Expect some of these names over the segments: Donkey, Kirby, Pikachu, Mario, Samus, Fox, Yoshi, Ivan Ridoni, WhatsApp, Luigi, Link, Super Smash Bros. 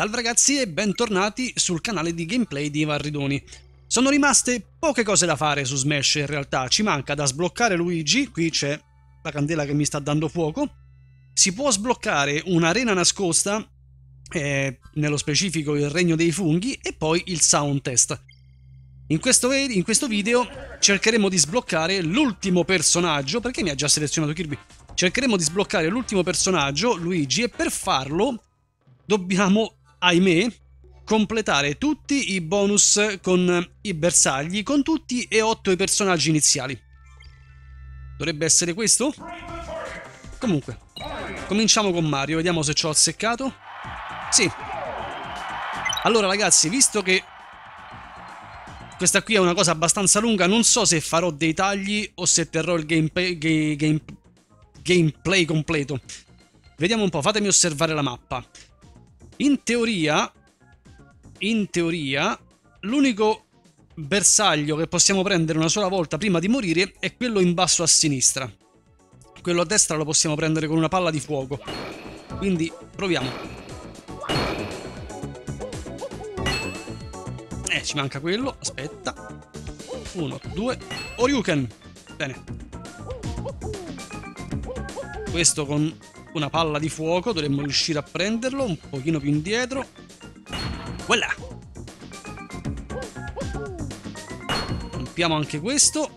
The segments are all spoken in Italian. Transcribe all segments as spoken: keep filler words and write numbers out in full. Salve ragazzi e bentornati sul canale di gameplay di Ivan Ridoni. Sono rimaste poche cose da fare su Smash in realtà, ci manca da sbloccare Luigi, qui c'è la candela che mi sta dando fuoco, si può sbloccare un'arena nascosta, eh, nello specifico il regno dei funghi, e poi il sound test. In questo, in questo video cercheremo di sbloccare l'ultimo personaggio, perché mi ha già selezionato Kirby, cercheremo di sbloccare l'ultimo personaggio, Luigi, e per farlo dobbiamo, ahimè, completare tutti i bonus con i bersagli, con tutti e otto i personaggi iniziali. Dovrebbe essere questo? Comunque, cominciamo con Mario, vediamo se ci ho azzeccato. Sì. Allora ragazzi, visto che questa qui è una cosa abbastanza lunga, non so se farò dei tagli o se terrò il gameplay, game, game, gameplay completo. Vediamo un po', fatemi osservare la mappa. In teoria, in teoria, l'unico bersaglio che possiamo prendere una sola volta prima di morire è quello in basso a sinistra. Quello a destra lo possiamo prendere con una palla di fuoco. Quindi proviamo. Eh, ci manca quello, aspetta. Uno, due, Oryuken. Bene. Questo con una palla di fuoco, dovremmo riuscire a prenderlo un pochino più indietro. Voilà! Rompiamo anche questo.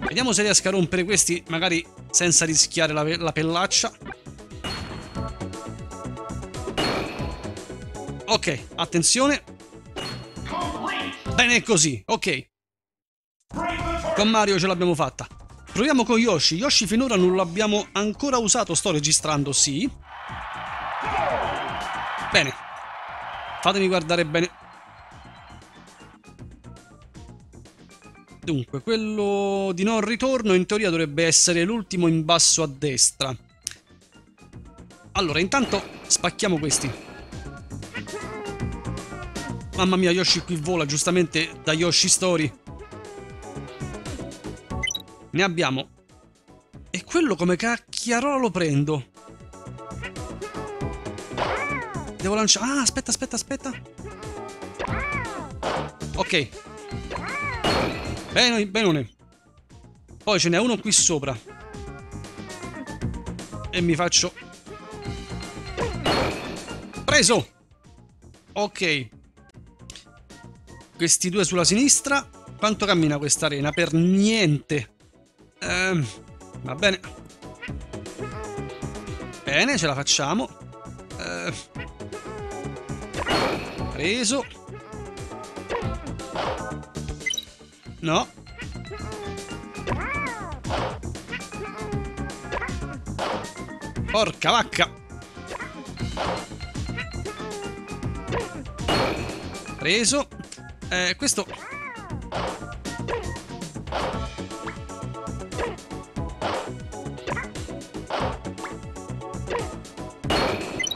Vediamo se riesco a rompere questi, magari senza rischiare la, la pellaccia. Ok, attenzione. Bene così, ok. Con Mario ce l'abbiamo fatta. Proviamo con Yoshi. Yoshi finora non l'abbiamo ancora usato, sto registrando, sì. Bene. Fatemi guardare bene. Dunque, quello di non ritorno in teoria dovrebbe essere l'ultimo in basso a destra. Allora, intanto spacchiamo questi. Mamma mia, Yoshi qui vola, giustamente da Yoshi Story. Ne abbiamo. E quello come cacchiarola lo prendo? Devo lanciare... Ah, aspetta, aspetta, aspetta. Ok. Bene, benone. Poi ce n'è uno qui sopra. E mi faccio... Preso! Ok. Questi due sulla sinistra. Quanto cammina questa arena? Per niente. Ehm, va bene. Bene, ce la facciamo. Ehm, preso. No. Porca vacca. Preso. Eh, questo...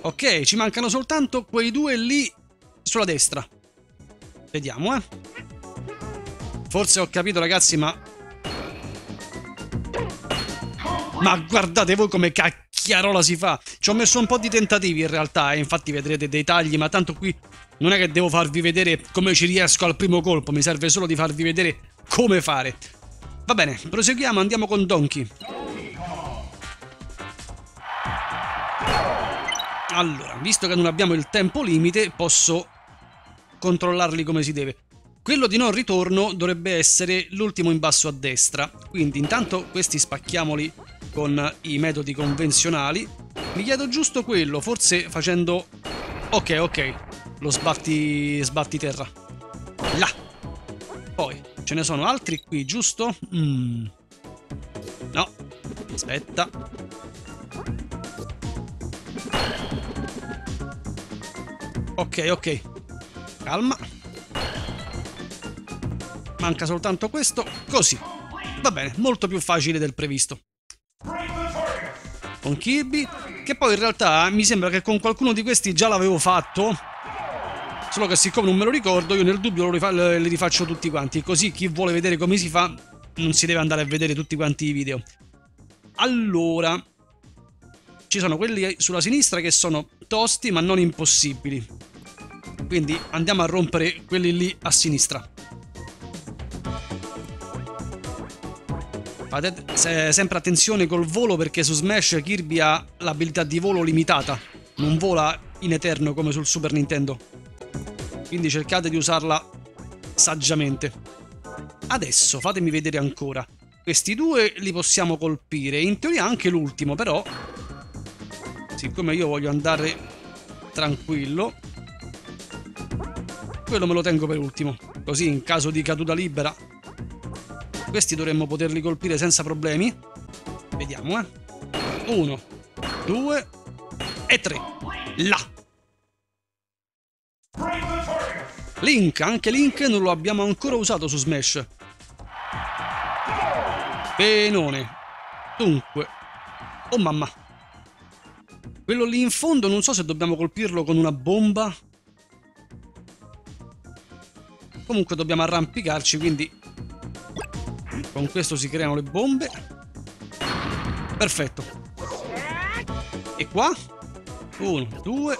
Ok, ci mancano soltanto quei due lì sulla destra. Vediamo, eh. Forse ho capito, ragazzi, ma... Ma guardate voi come cacchiarola si fa! Ci ho messo un po' di tentativi in realtà, e infatti vedrete dei tagli, ma tanto qui non è che devo farvi vedere come ci riesco al primo colpo, mi serve solo di farvi vedere come fare. Va bene, proseguiamo, andiamo con Donkey. Allora, visto che non abbiamo il tempo limite, posso controllarli come si deve. Quello di non ritorno dovrebbe essere l'ultimo in basso a destra. Quindi intanto questi spacchiamoli con i metodi convenzionali. Mi chiedo giusto quello, forse facendo... Ok, ok, lo sbatti, sbatti terra. Là! Poi, ce ne sono altri qui, giusto? Mm. No, aspetta... Ok, ok. Calma. Manca soltanto questo. Così. Va bene, molto più facile del previsto. Con Kirby. Che poi in realtà mi sembra che con qualcuno di questi già l'avevo fatto. Solo che siccome non me lo ricordo, io nel dubbio li rifaccio tutti quanti. Così chi vuole vedere come si fa, non si deve andare a vedere tutti quanti i video. Allora... Ci sono quelli sulla sinistra che sono tosti ma non impossibili. Quindi andiamo a rompere quelli lì a sinistra. Fate se sempre attenzione col volo, perché su Smash Kirby ha l'abilità di volo limitata. Non vola in eterno come sul Super Nintendo. Quindi cercate di usarla saggiamente. Adesso fatemi vedere ancora. Questi due li possiamo colpire. In teoria anche l'ultimo, però... siccome io voglio andare tranquillo, quello me lo tengo per ultimo, così in caso di caduta libera questi dovremmo poterli colpire senza problemi. Vediamo, eh. Uno, due e tre. Là! Link, anche Link non lo abbiamo ancora usato su Smash. Benone. Dunque. Oh mamma. Quello lì in fondo non so se dobbiamo colpirlo con una bomba. Comunque dobbiamo arrampicarci, quindi con questo si creano le bombe. Perfetto. E qua? Uno, due.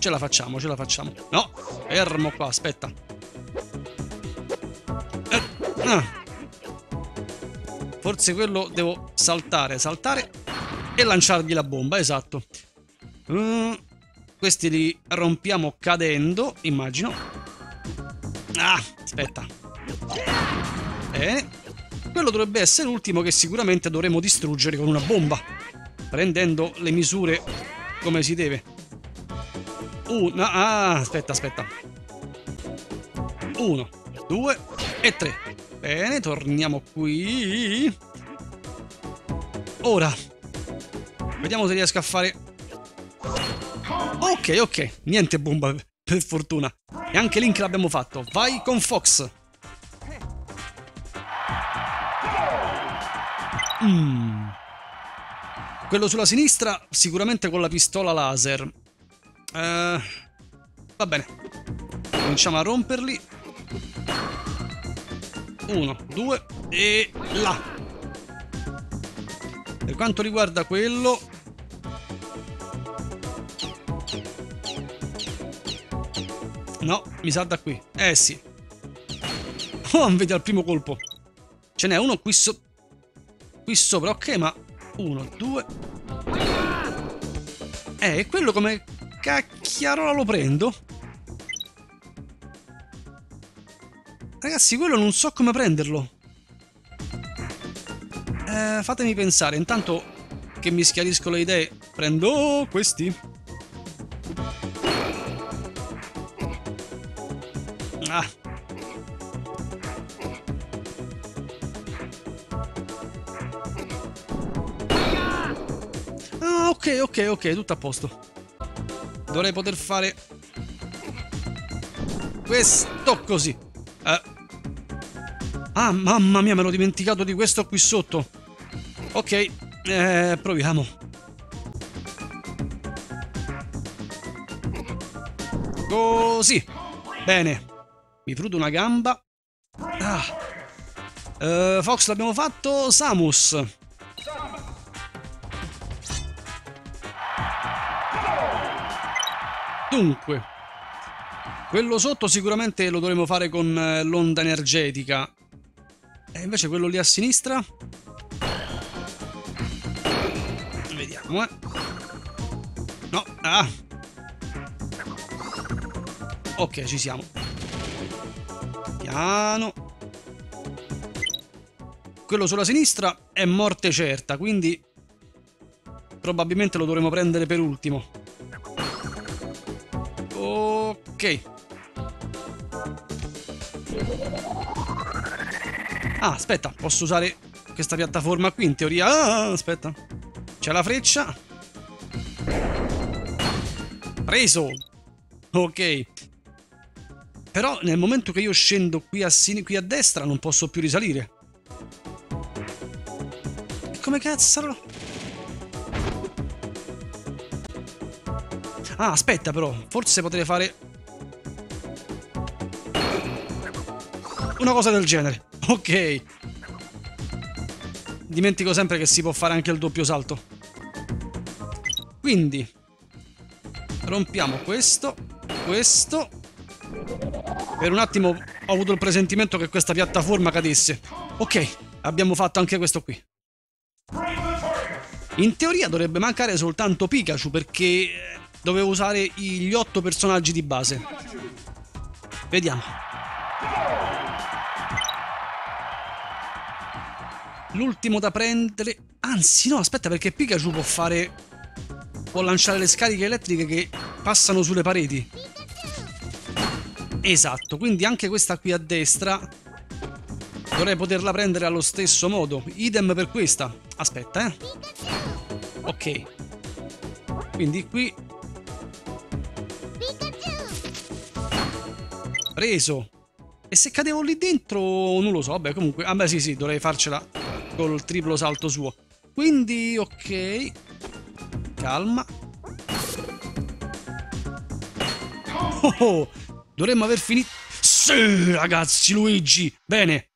Ce la facciamo, ce la facciamo. No, fermo qua, aspetta. Eh, ah. Forse quello devo saltare, saltare e lanciargli la bomba, esatto. Mm, questi li rompiamo cadendo, immagino. Ah, aspetta. Eh, quello dovrebbe essere l'ultimo che sicuramente dovremo distruggere con una bomba, prendendo le misure come si deve. Una, ah, aspetta, aspetta. Uno, due e tre. Bene, torniamo qui. Ora, vediamo se riesco a fare... Ok, ok, niente bomba, per fortuna. E anche Link l'abbiamo fatto. Vai con Fox. Mm. Quello sulla sinistra sicuramente con la pistola laser. Uh, va bene. Cominciamo a romperli. Uno, due e là. Per quanto riguarda quello... no, mi salta qui. Eh sì. Oh, vedi al primo colpo. Ce n'è uno qui sopra. Qui sopra, ok, ma... uno, due... Eh, e quello come cacchiarola lo prendo? Ragazzi, quello non so come prenderlo. Eh, fatemi pensare. Intanto che mi schiarisco le idee, prendo questi. Ah. Ah, ok, ok, ok, tutto a posto. Dovrei poter fare questo così. Eh. Ah, mamma mia, me l'ho dimenticato di questo qui sotto. Ok, eh, proviamo. Così. Bene. Mi prudo una gamba. Ah. Uh, Fox l'abbiamo fatto. Samus. Dunque. Quello sotto sicuramente lo dovremo fare con l'onda energetica. E invece quello lì a sinistra? Vediamo, eh. No. Ah. Ok, ci siamo. Ah, no. Quello sulla sinistra è morte certa, quindi probabilmente lo dovremo prendere per ultimo. Ok. Ah, aspetta, posso usare questa piattaforma qui in teoria. Ah, aspetta. C'è la freccia. Preso. Ok. Però nel momento che io scendo qui a, sin qui a destra non posso più risalire. E come cazzo? Ah, aspetta però. Forse potrei fare... una cosa del genere. Ok. Dimentico sempre che si può fare anche il doppio salto. Quindi rompiamo questo, questo. Per un attimo ho avuto il presentimento che questa piattaforma cadesse. Ok, abbiamo fatto anche questo qui. In teoria dovrebbe mancare soltanto Pikachu, perché dovevo usare gli otto personaggi di base. Vediamo. L'ultimo da prendere... Anzi no, aspetta, perché Pikachu può fare... può lanciare le scariche elettriche che passano sulle pareti. Esatto, quindi anche questa qui a destra dovrei poterla prendere allo stesso modo. Idem per questa. Aspetta, eh. Ok. Quindi qui... preso. E se cadevo lì dentro... non lo so, vabbè, comunque... Ah beh, sì, sì, dovrei farcela col triplo salto suo. Quindi, ok. Calma. Oh, oh. Dovremmo aver finito... Sì, ragazzi, Luigi! Bene.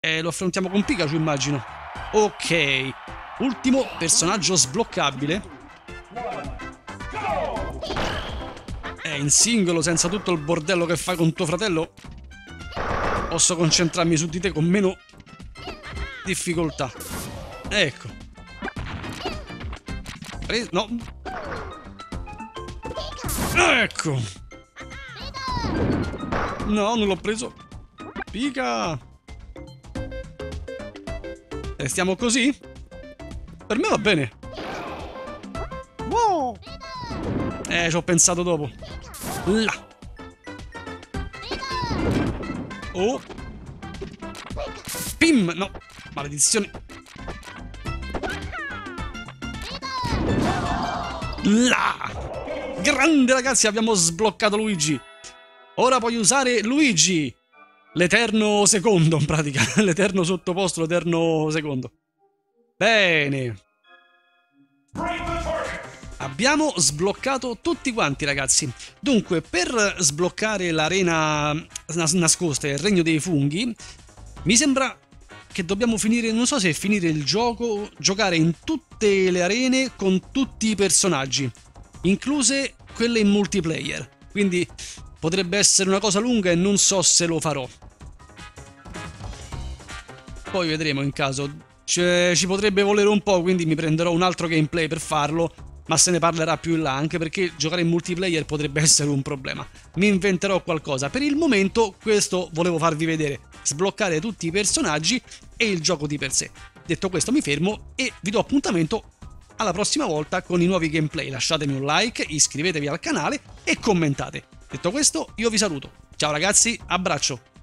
Eh, lo affrontiamo con Pikachu, immagino. Ok. Ultimo personaggio sbloccabile. È in singolo, senza tutto il bordello che fai con tuo fratello. Posso concentrarmi su di te con meno difficoltà. Ecco. Pre- no. Ecco. No, non l'ho preso. Pika. Restiamo così? Per me va bene. Wow. Eh, ci ho pensato dopo. Là. Oh. Pim. No. Maledizione. Là. Grande, ragazzi, abbiamo sbloccato Luigi. Ora puoi usare Luigi, l'eterno secondo, in pratica, l'eterno sottoposto, l'eterno secondo. Bene. Abbiamo sbloccato tutti quanti, ragazzi. Dunque, per sbloccare l'arena nascosta, il regno dei funghi, mi sembra che dobbiamo finire, non so se finire il gioco, giocare in tutte le arene con tutti i personaggi, incluse quelle in multiplayer. Quindi... potrebbe essere una cosa lunga e non so se lo farò. Poi vedremo in caso. Cioè, ci potrebbe volere un po', quindi mi prenderò un altro gameplay per farlo, ma se ne parlerà più in là, anche perché giocare in multiplayer potrebbe essere un problema. Mi inventerò qualcosa. Per il momento questo volevo farvi vedere. Sbloccare tutti i personaggi e il gioco di per sé. Detto questo mi fermo e vi do appuntamento alla prossima volta con i nuovi gameplay. Lasciatemi un like, iscrivetevi al canale e commentate. Detto questo, io vi saluto. Ciao ragazzi, abbraccio!